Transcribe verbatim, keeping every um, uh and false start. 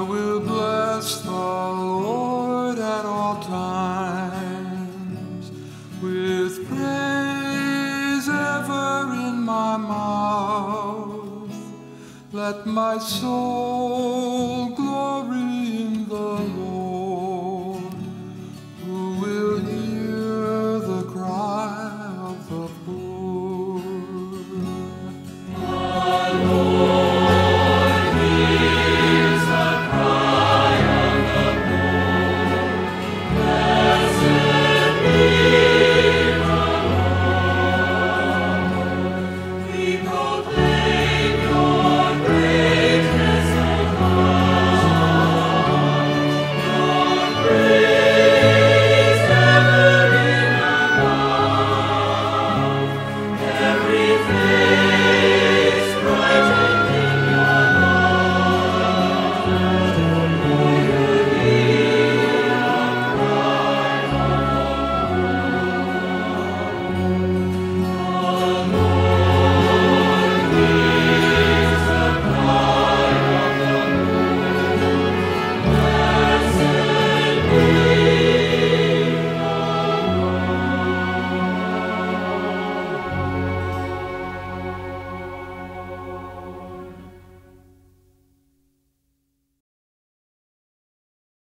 I will bless the Lord at all times, with praise ever in my mouth. Let my soul